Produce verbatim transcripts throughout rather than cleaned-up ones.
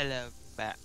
Hello bạn.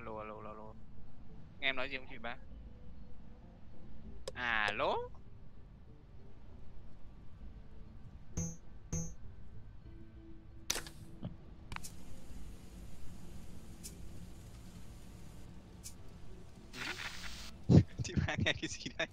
Alo, alo, alo, alo. Nghe em nói gì không chị ba? Alo. cái gì đây?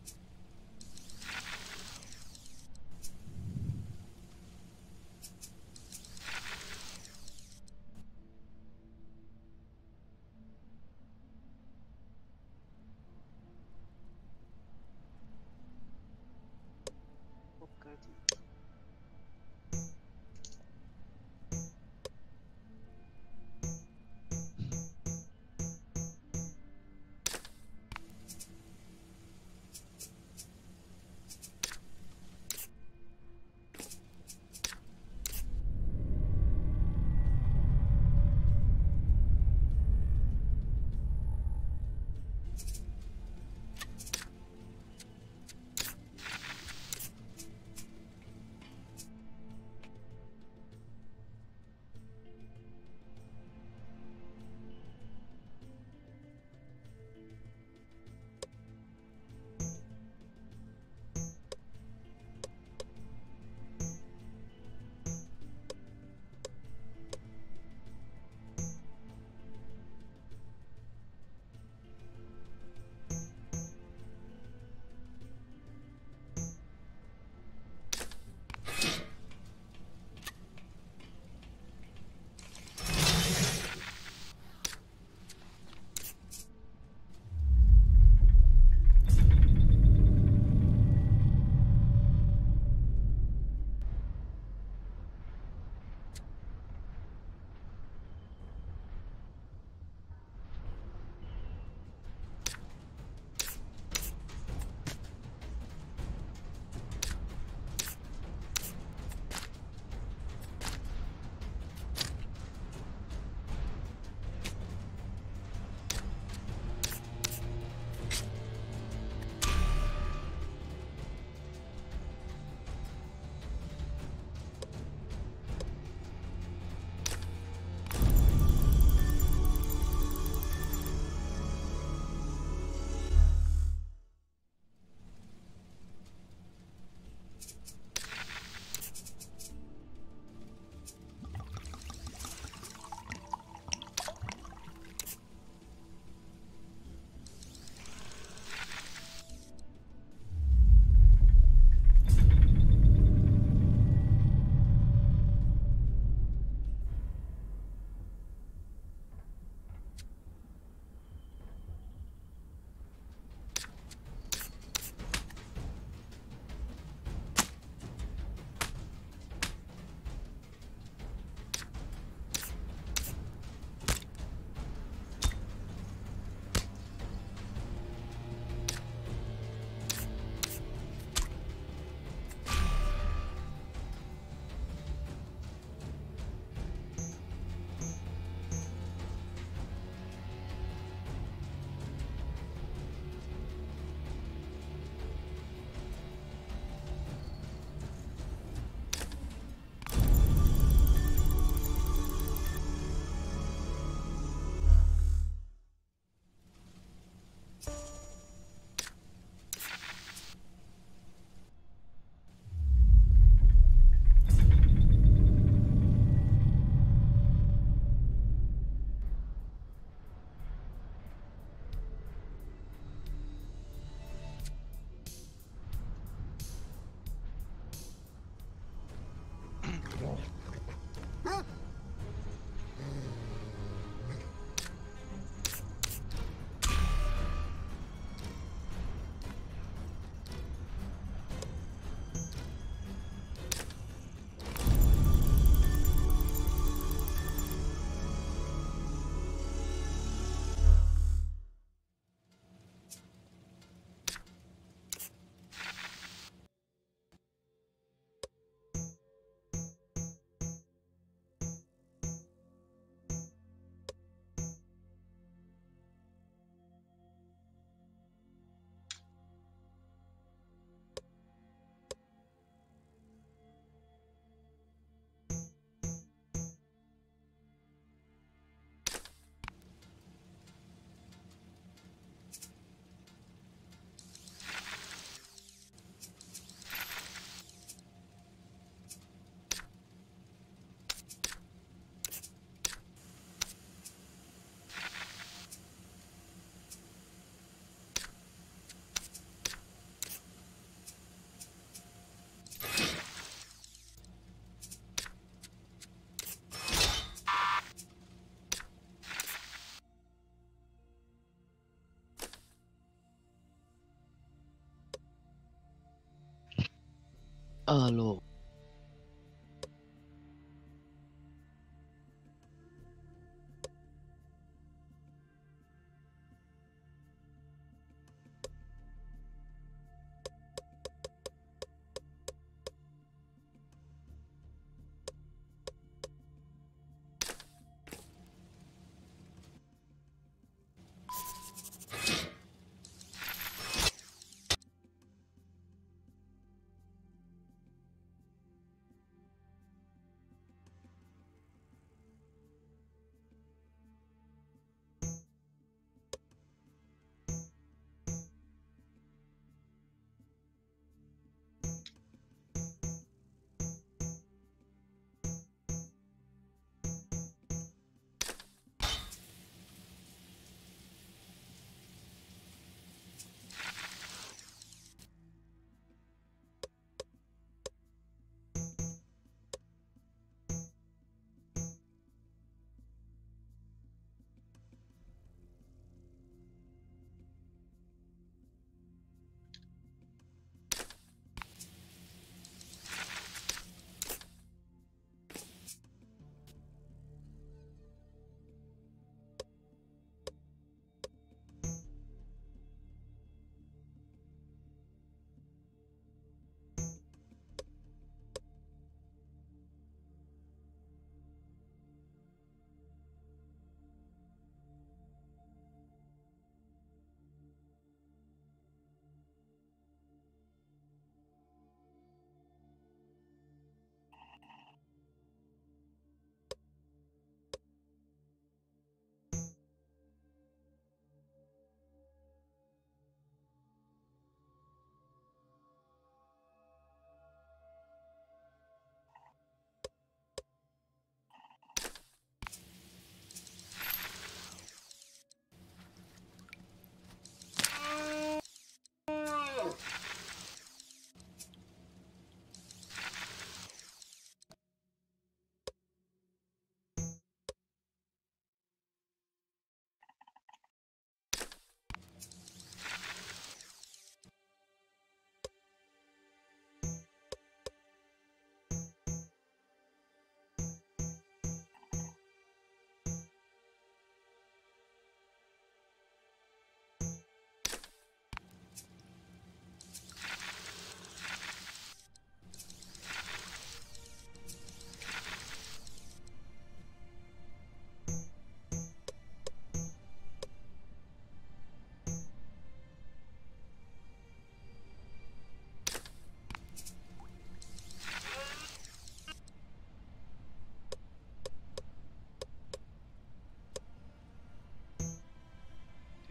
Alo.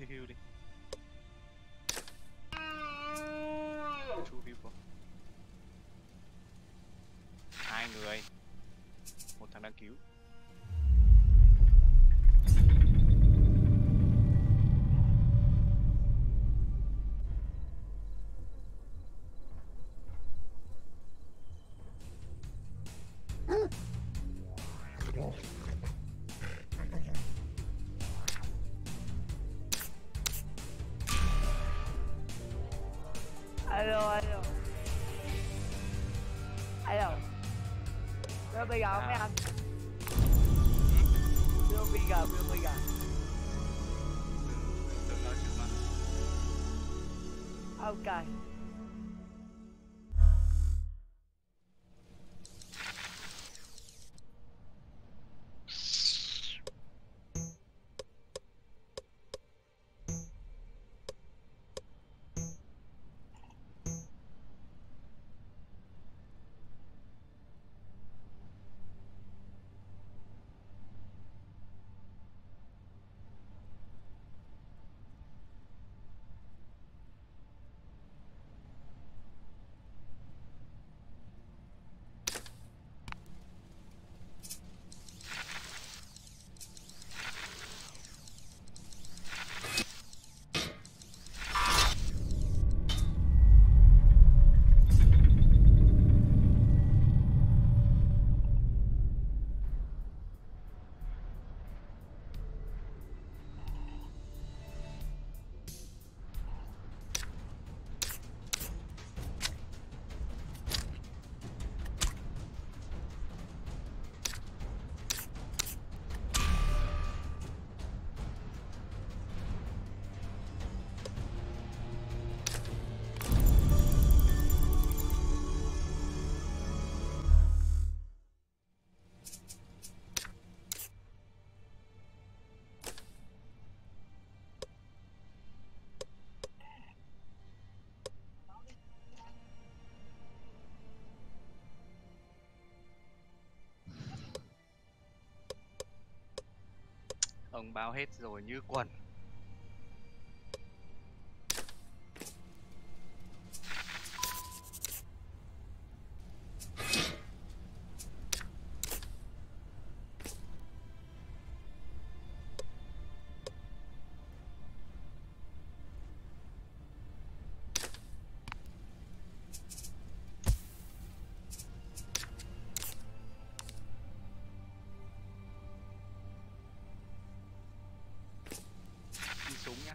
Heal đi. Two people. Hai người. Một thằng đang cứu. Bây giờ không mấy anh? Đưa bây giờ, đưa bây giờ. Ok. Đồng bao hết rồi như quần. Súng nhá,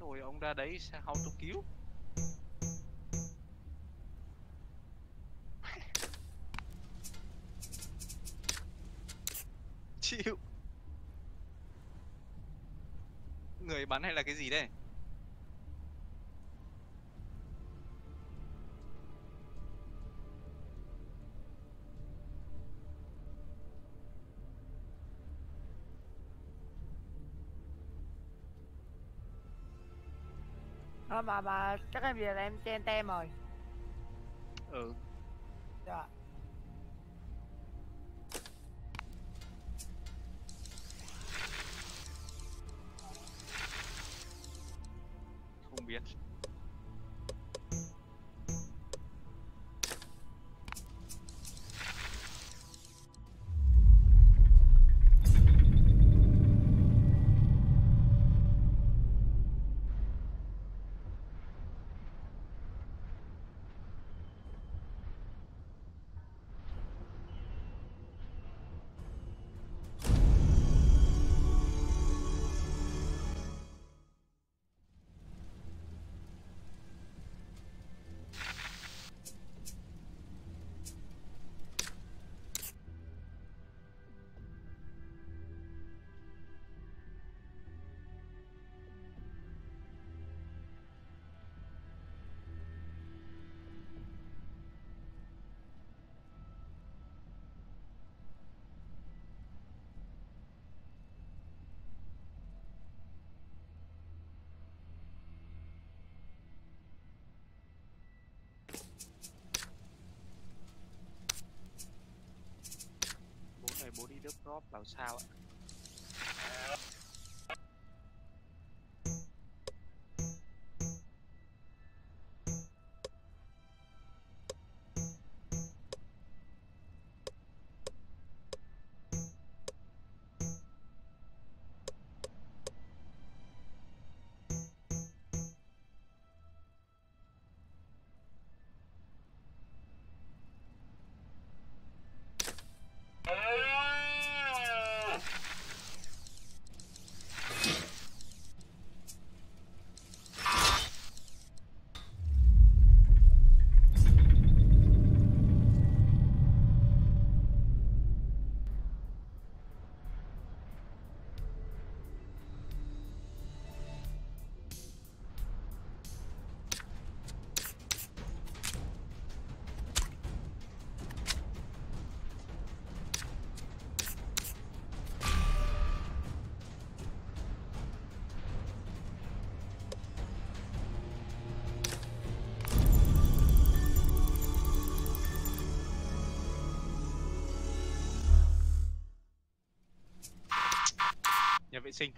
Rồi ông ra đấy sao tôi cứu. Chịu. Người bắn hay là cái gì đây? Thôi mà mà chắc em về là em chen tem rồi. Ừ. Dạ. Không biết. Bố đi đớp drop vào sao ạ? Yes. vệ sinh.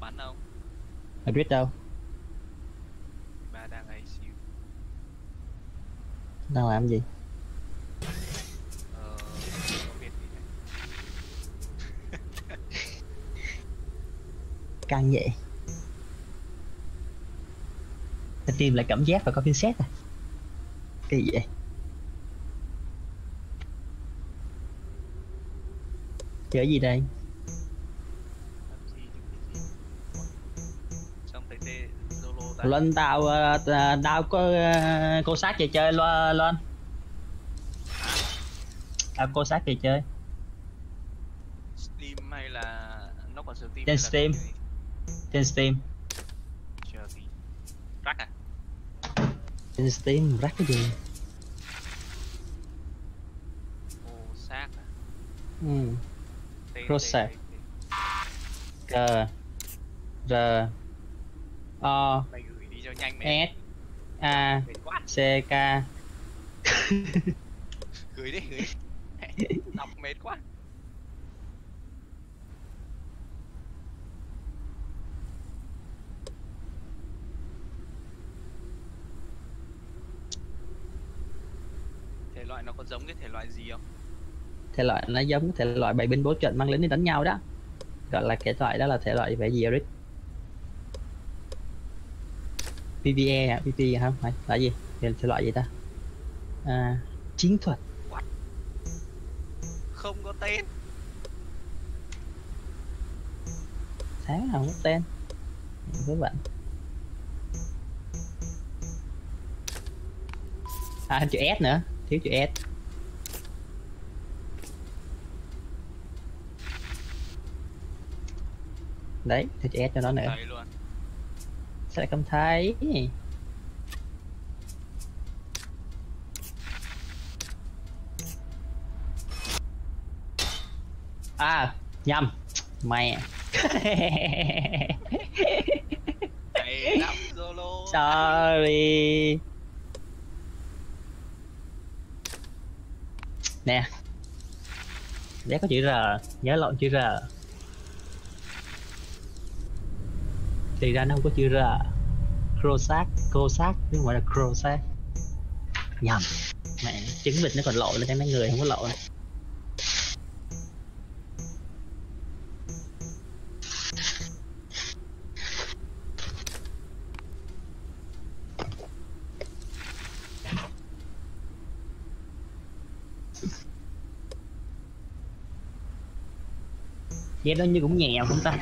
Bắn không? Ai biết đâu. Ba đang ấy siêu. Đang làm gì? Ờ... không biết gì này. Căng vậy. Ta tìm lại cảm giác và có cassette à? Cái gì vậy? Chở gì đây? Lên tao tao có cô sát về chơi lên. Tao cô sát về chơi. Steam hay là nó còn Steam? Trên Steam. Trên Steam. Chơi gì? Rắc à? Trên Steam rắc cái gì? Cô sát à? Ừ. Cross save. G R O S A C K. Gửi đi, gửi đi. Đọc mệt quá. Thể loại nó có giống cái thể loại gì không? Thể loại nó giống thể loại bảy binh bố trận mang lính đi đánh nhau đó. Gọi là cái loại đó là thể loại về gì Eric? pê vê e hả? pê vê e hả? Phải, loại gì? Phải loại gì ta? À, chiến thuật. What? Không có tên. Sáng nào không có tên. Với bạn. À, thêm chữ S nữa. Thiếu chữ S. Đấy, thêm chữ S cho nó nữa. Sẽ không thấy. À, nhầm. Mẹ. Sorry. Nè. Để có chữ R, nhớ lộn chữ R. Thì ra nó không có chữ R. Crosac, Crosac, nhưng gọi là Crosac. Nhầm. Mẹ, trứng vịt nó còn lộ lên, cái mấy người không có lộ này. Vậy đó như cũng nghèo không ta?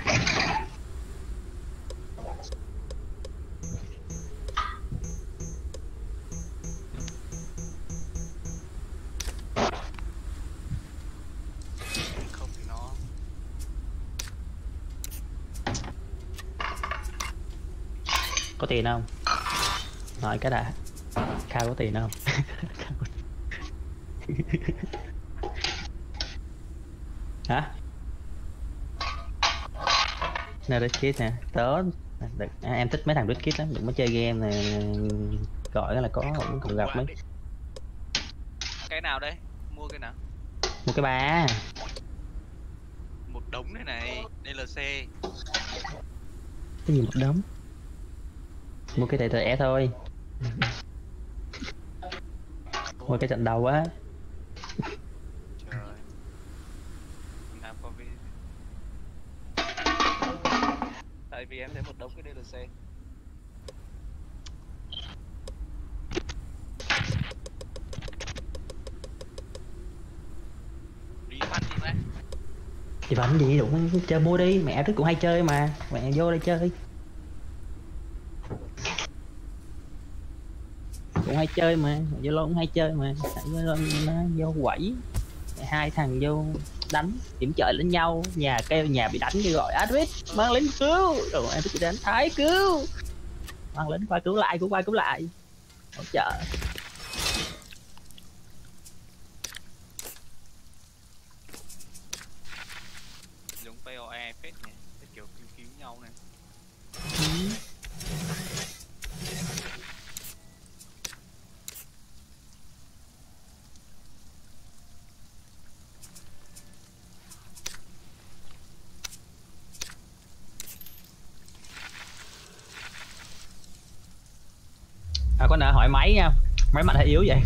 Tiền không? Nói cái đã. Khao có tiền không? Hả? Nè Rich Kids nè, tớ được, à, em thích mấy thằng Rich Kids lắm, đừng có chơi game này gọi là có cũng còn gặp mấy. Cái nào đây? Mua cái nào? Mua cái ba. Một đống này này, đê lờ xê. Cái gì một đống? Mua cái tờ e thôi. Mua cái trận đầu á. Tại vì em thấy một đống cái đê lờ xê. Thì bấm gì đụng chơi mua đi, mẹ thích cũng hay chơi mà, mẹ vô đây chơi. Cũng hay chơi mà, vô lô cũng hay chơi mà, vô lô nó vô quẩy. Hai thằng vô đánh điểm trợ lẫn nhau, nhà kêu nhà bị đánh kêu gọi Adrit mang lính cứu, rồi em thích đánh Thái cứu, mang lính qua cứu lại, cứu qua cứu lại, hỗ trợ. À, có nợ hỏi máy nha, máy mạnh hay yếu vậy?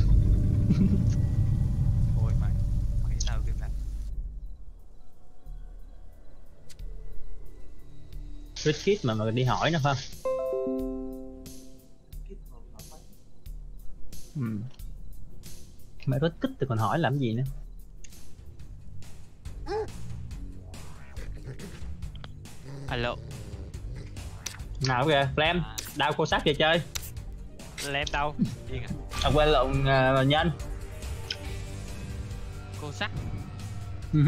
Ôi mày, máy sao kiếm này? Rich Kids mà mà đi hỏi nữa không? Ừ. Mày Rich Kids thì còn hỏi làm gì nữa? Alo. Nào kìa, Flame, đau cô sát kìa chơi. Lem đâu? Điên à? À quên lộn, uh, Nhân cô sắc. Ừ. Uh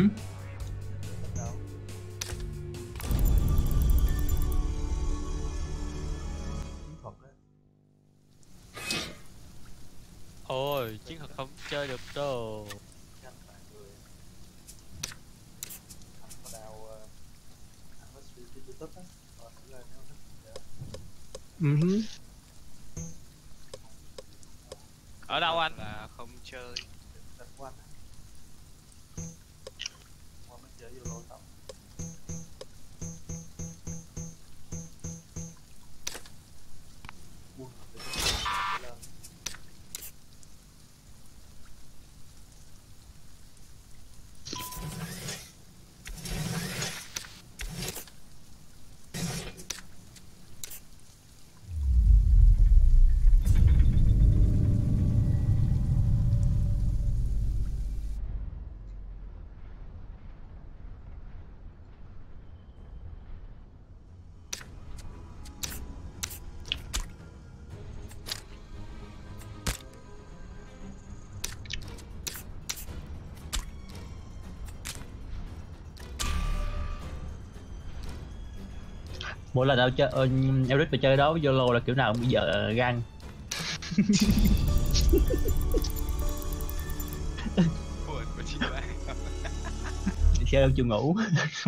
-huh. Ôi chiến thuật không chơi được đâu. Ừ. Uh -huh. Ở đâu anh? Là không chơi. Mỗi lần tao chơi uh, Elric mà chơi đó với Zolo là kiểu nào cũng giờ uh, gan. Buồn của chị ba. Chơi đâu chưa ngủ,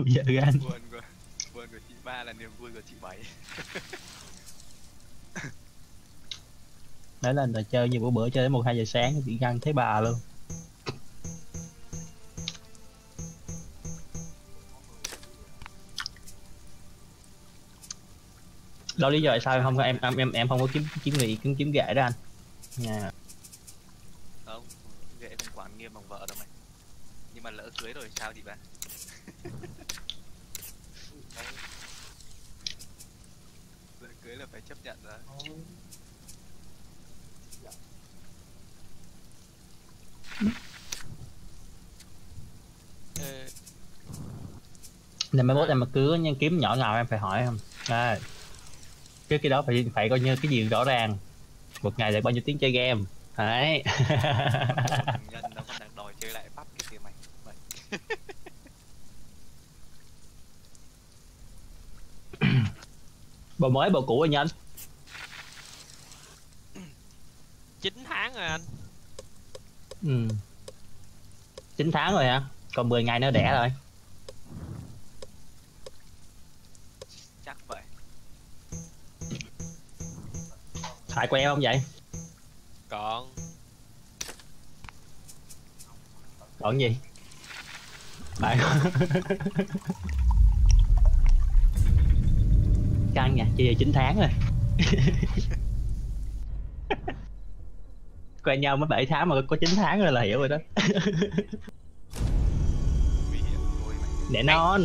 giờ gan. Buồn của, buồn của chị ba là niềm vui của chị bảy. Đấy là tao chơi như bữa bữa chơi đến một hai giờ sáng chị gan thấy bà luôn. Đó lý do tại sao không em em em em không có kiếm kiếm người kiếm kiếm ghệ đó anh. Yeah. Không, ghệ không quản nghiêm bằng vợ đâu mày. Nhưng mà lỡ cưới rồi sao thì bạn. Lỡ cưới là phải chấp nhận rồi. Nên mấy bốt em mà cứ nhưng kiếm nhỏ nào em phải hỏi không. À. Cái cái đó phải phải coi như cái gì rõ ràng, một ngày là bao nhiêu tiếng chơi game đấy. Nhân đâu có đang đòi chơi lại pháp cái kia mày. Mày. Bầu mới bầu cũ rồi Nhân. chín tháng rồi anh. Ừ. chín tháng rồi hả? Còn mười ngày nữa đẻ rồi. Phải quẹo không vậy? Còn Còn gì? Phải căng nha, chị về chín tháng rồi. Quen nhau mới bảy tháng mà có chín tháng rồi là hiểu rồi đó. Để non.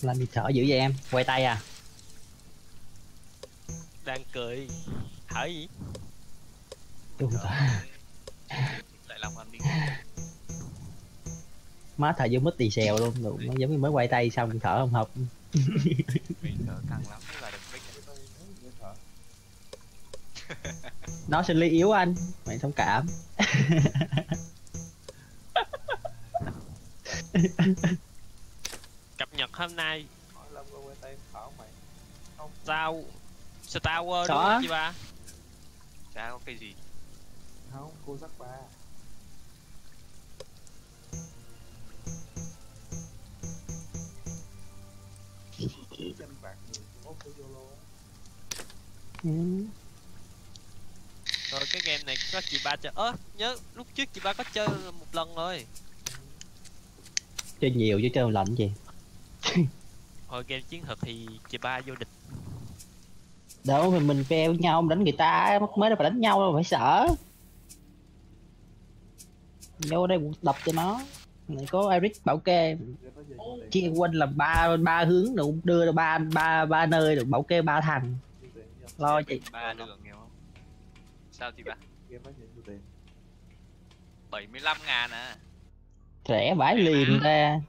Làm gì thở dữ vậy em? Quay tay à? Đang cười. Thở gì? Đúng rồi. Lại làm anh đi. Má thở dữ mất tì xèo luôn. Đúng. Nó giống như mới quay tay xong thở không hợp. Mình thở căng lắm là được mấy cái thở. Nó sinh lý yếu anh. Mày thông cảm. Nhật hôm nay sao Tower đúng không chị ba? Sao cái gì? Không, cô dắt ba. Rồi cái game này có chị ba chơi. Ơ, nhớ lúc trước chị ba có chơi một lần rồi. Chơi nhiều chứ chơi một lần gì? Hồi game chiến thuật thì chị ba vô địch. Đâu thì mình peo nhau đánh người ta mới đâu phải đánh nhau đâu phải sợ. Vô đây đập cho nó. Này có Eric bảo kê. Chị quên là ba ba hướng được đưa ra ba ba ba nơi được bảo kê ba thằng. Lo chị. Ba đường nghèo không? Sao chị ba? bảy mươi lăm ngàn à. Rẻ vãi liền ra.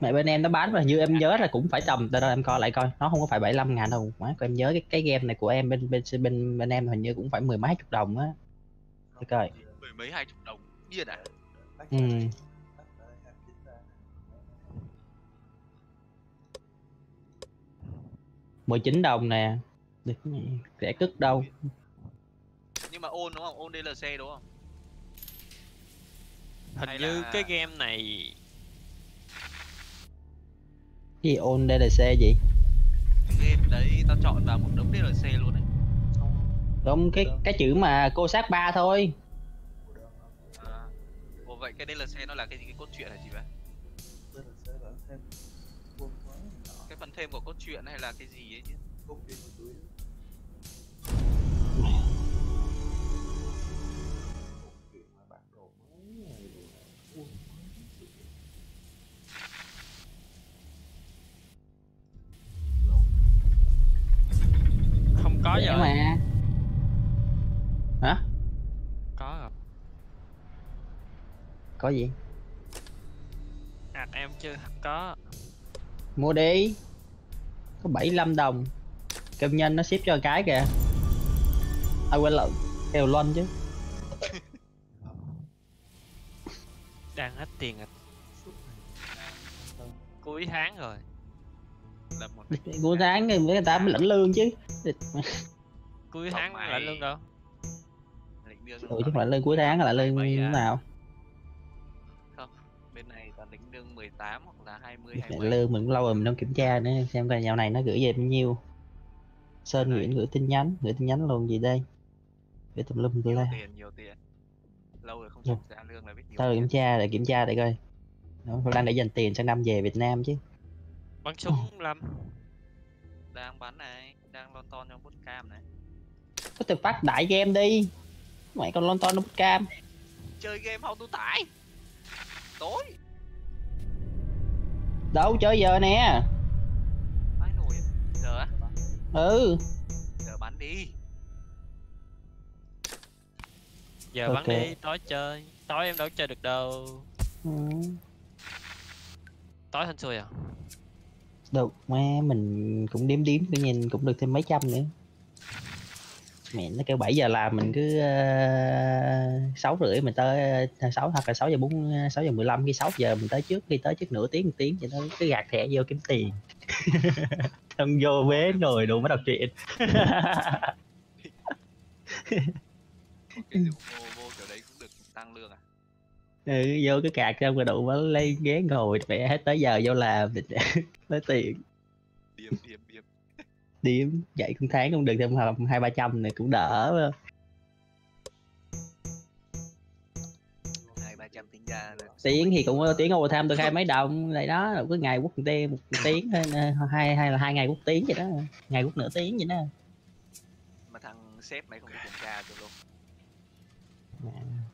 Mẹ bên em nó bán mà như em nhớ là cũng phải tầm từ đâu em coi lại coi nó không có phải bảy mươi lăm ngàn đâu má. Em nhớ cái cái game này của em bên bên bên bên em hình như cũng phải mười mấy chục đồng á. Để coi mười mấy hai chục đồng điên à. Ừ. mười chín đồng nè, rẻ cứt đâu. Nhưng mà ôn đúng không? Ôn đê lờ xê đúng không? Hình Hay như là... cái game này gì ôn đê lờ xê gì? Game đấy tao chọn vào một đống đê lờ xê luôn đấy. Đúng cái cái chữ mà cô sát ba thôi. À, ồ vậy cái đê lờ xê nó là cái gì, cái cốt truyện hả chị vậy? đê lờ xê là thêm cái phần thêm của cốt truyện hay là cái gì ấy chứ? Không biết một túi. Có vậy mà. Hả? Có rồi. Có gì? Đặt em chưa có. Mua đi. Có bảy mươi lăm đồng. Cơm nhân nó ship cho cái kìa. Ai quên lộn, kêu lon chứ. Đang hết tiền à. Cuối tháng rồi. Một... cuối tháng thì người ta mới lãnh lương chứ. Cuối tháng mà lãnh lương đâu? Ừ chứ lãnh lương cuối tháng là lãnh lương như thế nào? Không, bên này toàn lãnh lương mười tám hoặc là hai mươi. Lãnh lương mình cũng lâu rồi mình không kiểm tra nữa, xem coi dạo này nó gửi về bao nhiêu. Sơn Nguyễn gửi tin nhắn, gửi tin nhắn luôn gì đây? Để tùm lum tụi đây. Tiền nhiều tiền. Lâu rồi không kiểm tra lương là biết nhiều. Tao kiểm tra để kiểm tra để coi. Nó đang để dành tiền sang năm về Việt Nam chứ. Bắn súng lắm. Đang bắn này, đang lon ton trong bút cam này. Có thể phát đại game đi. Mày còn lon ton trong bút cam. Chơi game không tu tải. Tối. Đâu chơi giờ nè. Bái nồi giờ á. Ừ. Giờ bắn đi. Giờ okay. Bắn đi, tối chơi. Tối em đâu chơi được đâu. Ừ. Tối hên xui à. Được, mà mình cũng đếm đếm, tự nhiên cũng được thêm mấy trăm nữa. Mẹ nó kêu bảy giờ làm, mình cứ sáu rưỡi mình tới sáu hoặc là sáu giờ bốn sáu giờ mười lăm, khi sáu giờ mình tới trước, khi tới trước nửa tiếng một tiếng vậy đó, cứ gạt thẻ vô kiếm tiền. Xong vô bế rồi đủ mới đọc chuyện. Cái vô, vô kiểu đấy cũng được tăng lương à? Ừ, vô cái cạc trong rồi đủ mới lấy ghế ngồi, mẹ hết tới giờ vô làm lấy tiền. Điếm, điếm, điếm. Điếm, vậy cũng tháng cũng được thêm hai ba trăm này cũng đỡ. Hai ba trăm tiếng ra. Tiếng thì cũng tiếng overtime tôi khai mấy đồng này đó, cứ ngày quốc đêm một tiếng thôi, hai hay là hai ngày quốc tiếng vậy đó, ngày quốc nửa tiếng vậy đó. Mà thằng sếp mày không có kiểm tra cho luôn. Mẹ.